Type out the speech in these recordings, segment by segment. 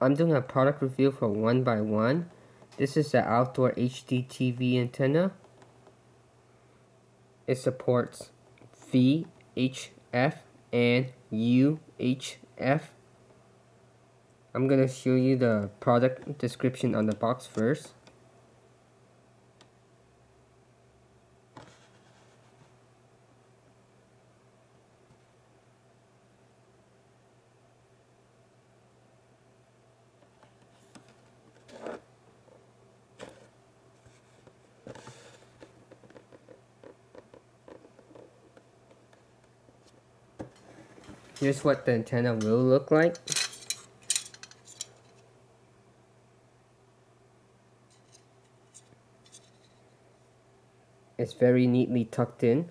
I'm doing a product review for 1byone. This is the outdoor HDTV antenna. It supports VHF and UHF. I'm going to show you the product description on the box first. Here's what the antenna will look like. It's very neatly tucked in.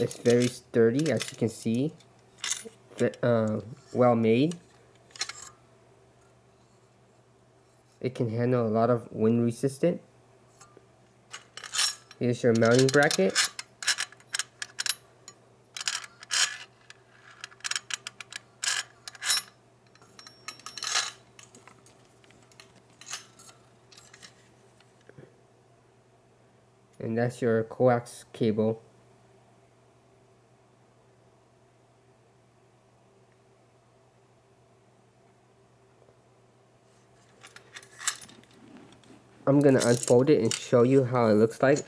It's very sturdy, as you can see, well made. It can handle a lot of wind resistance. Here's your mounting bracket. And that's your coax cable. I'm going to unfold it and show you how it looks like.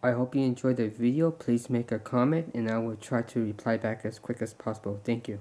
I hope you enjoyed the video. Please make a comment and I will try to reply back as quick as possible. Thank you.